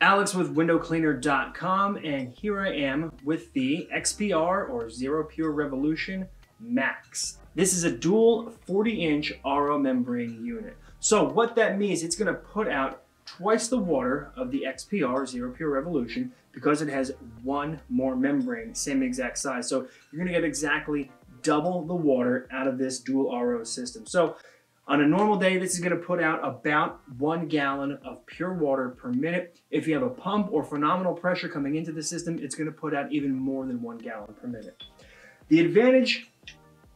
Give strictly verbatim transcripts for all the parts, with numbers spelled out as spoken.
Alex with window cleaner dot com, and here I am with the X P R or XERO Pure Revolution Max. This is a dual forty inch R O membrane unit. So what that means, it's going to put out twice the water of the X P R XERO Pure Revolution because it has one more membrane, same exact size. So you're going to get exactly double the water out of this dual R O system. So on a normal day, this is going to put out about one gallon of pure water per minute. If you have a pump or phenomenal pressure coming into the system, it's going to put out even more than one gallon per minute. The advantage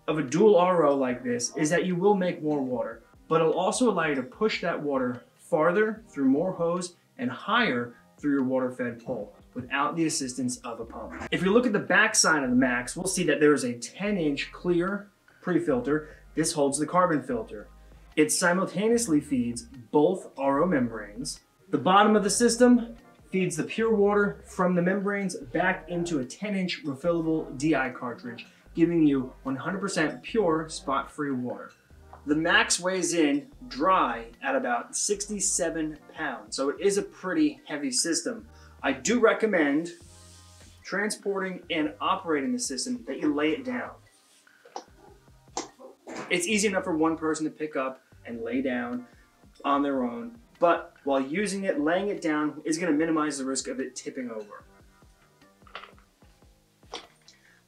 of a dual R O like this is that you will make more water, but it'll also allow you to push that water farther through more hose and higher through your water-fed pole without the assistance of a pump. If you look at the back side of the Max, we'll see that there is a ten inch clear pre-filter. This holds the carbon filter. It simultaneously feeds both R O membranes. The bottom of the system feeds the pure water from the membranes back into a ten inch refillable D I cartridge, giving you one hundred percent pure, spot-free water. The Max weighs in dry at about sixty-seven pounds, so it is a pretty heavy system. I do recommend transporting and operating the system that you lay it down. It's easy enough for one person to pick up and lay down on their own, but while using it, laying it down is going to minimize the risk of it tipping over.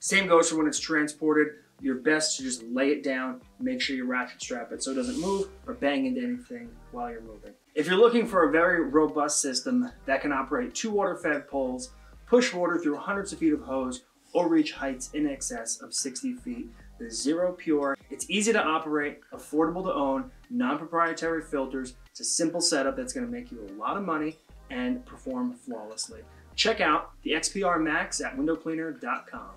Same goes for when it's transported. You're best to just lay it down, make sure you ratchet strap it so it doesn't move or bang into anything while you're moving. If you're looking for a very robust system that can operate two water-fed poles, push water through hundreds of feet of hose, or reach heights in excess of sixty feet, the XERO Pure. It's easy to operate, affordable to own, non-proprietary filters. It's a simple setup that's going to make you a lot of money and perform flawlessly. Check out the X P R Max at window cleaner dot com.